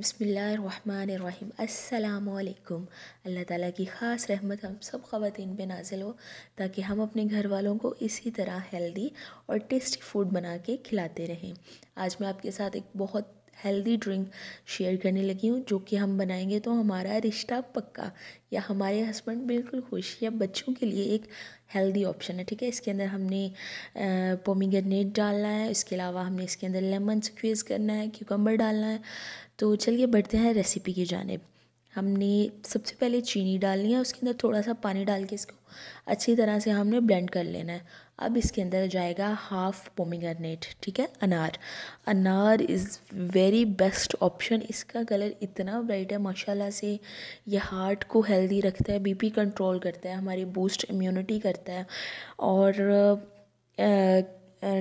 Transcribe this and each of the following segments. बिस्मिल्लाहिर्रहमानिर्रहीम। अस्सलामुअलैकुम। अल्लाह ताला की ख़ास रहमत हम सब ख़वातीन पे नाज़िल हो ताकि हम अपने घर वालों को इसी तरह हेल्दी और टेस्टी फ़ूड बना के खिलाते रहें। आज मैं आपके साथ एक बहुत हेल्दी ड्रिंक शेयर करने लगी हूँ जो कि हम बनाएंगे तो हमारा रिश्ता पक्का या हमारे हस्बैंड बिल्कुल खुश या बच्चों के लिए एक हेल्दी ऑप्शन है। ठीक है, इसके अंदर हमने पोमीग्रेनेट डालना है, इसके अलावा हमने इसके अंदर लेमन स्क्वीज़ करना है, क्यूकम्बर डालना है। तो चलिए बढ़ते हैं रेसिपी की जानिब। हमने सबसे पहले चीनी डालनी है, उसके अंदर थोड़ा सा पानी डाल के इसको अच्छी तरह से हमने ब्लेंड कर लेना है। अब इसके अंदर जाएगा हाफ़ पोमीग्रेनेट, ठीक है, अनार। अनार इज़ वेरी बेस्ट ऑप्शन। इसका कलर इतना ब्राइट है माशाल्लाह से, ये हार्ट को हेल्दी रखता है, बीपी कंट्रोल करता है, हमारी बूस्ट इम्यूनिटी करता है और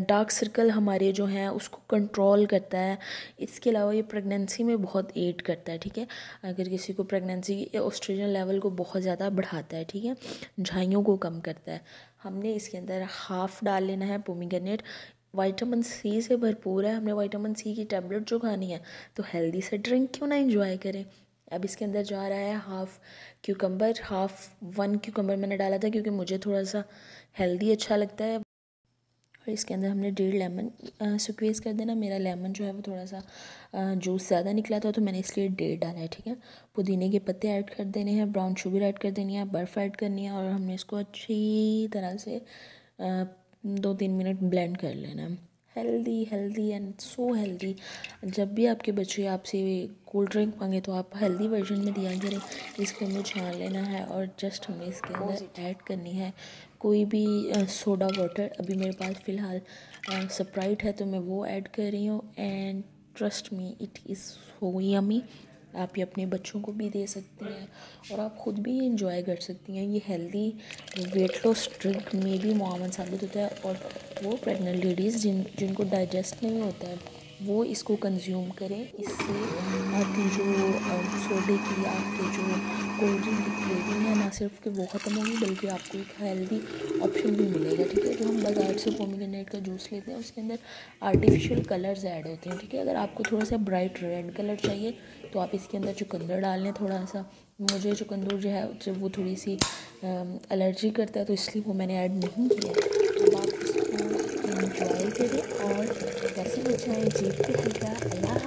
डार्क सर्कल हमारे जो हैं उसको कंट्रोल करता है। इसके अलावा ये प्रेगनेंसी में बहुत एड करता है। ठीक है, अगर किसी को प्रेगनेंसी या ओस्ट्रोजन लेवल को बहुत ज़्यादा बढ़ाता है, ठीक है, झाइयों को कम करता है। हमने इसके अंदर हाफ़ डाल लेना है पोमीग्रेनेट। विटामिन सी से भरपूर है, हमने विटामिन सी की टैबलेट जो खानी है, तो हेल्दी से ड्रिंक क्यों ना एंजॉय करें। अब इसके अंदर जा रहा है हाफ़ क्यूकम्बर, वन क्यूकम्बर मैंने डाला था क्योंकि मुझे थोड़ा सा हेल्दी अच्छा लगता है। और इसके अंदर हमने 1.5 लेमन स्क्वीज कर देना। मेरा लेमन जो है वो थोड़ा सा जूस ज़्यादा निकला था तो मैंने इसलिए 1.5 डाला है। ठीक है, पुदीने के पत्ते ऐड कर देने हैं, ब्राउन शुगर ऐड कर देनी है, बर्फ़ ऐड करनी है और हमने इसको अच्छी तरह से 2-3 मिनट ब्लेंड कर लेना है। Healthy healthy and so healthy. जब भी आपके बच्चे आपसे कोल्ड ड्रिंक मांगे तो आप हेल्दी वर्जन में दिया करें। इसको हमें छान लेना है और जस्ट हमें इसके अंदर ऐड करनी है कोई भी सोडा वाटर। अभी मेरे पास फ़िलहाल स्प्राइट है तो मैं वो ऐड कर रही हूँ and trust me it is so yummy. आप ये अपने बच्चों को भी दे सकती हैं और आप ख़ुद भी इंजॉय कर सकती हैं। ये हेल्दी वेट लॉस ड्रिंक में भी मुआवन साबित होता है और वो प्रेगनेंट लेडीज़ जिनको डाइजेस्ट नहीं होता है वो इसको कंज्यूम करें। इससे आपकी जो सोडे की, आपके जो कोल्ड ड्रिंक की क्रेविंग है ना सिर्फ कि वो ख़त्म होगी बल्कि आपको एक हेल्दी ऑप्शन भी मिलेगा। ठीक है, तो हम बाजार से पोमीग्रेनेट का जूस लेते हैं, उसके अंदर आर्टिफिशियल कलर्स ऐड होते हैं। ठीक है, अगर आपको थोड़ा सा ब्राइट रेड कलर चाहिए तो आप इसके अंदर चुकंदर डाल लें थोड़ा सा। मुझे चुकंदर जो है वो थोड़ी सी एलर्जी करता है तो इसलिए वो मैंने ऐड नहीं किया। अब आप इसको एंजॉय करें और कैसे बचाएँ जीप के हल्का।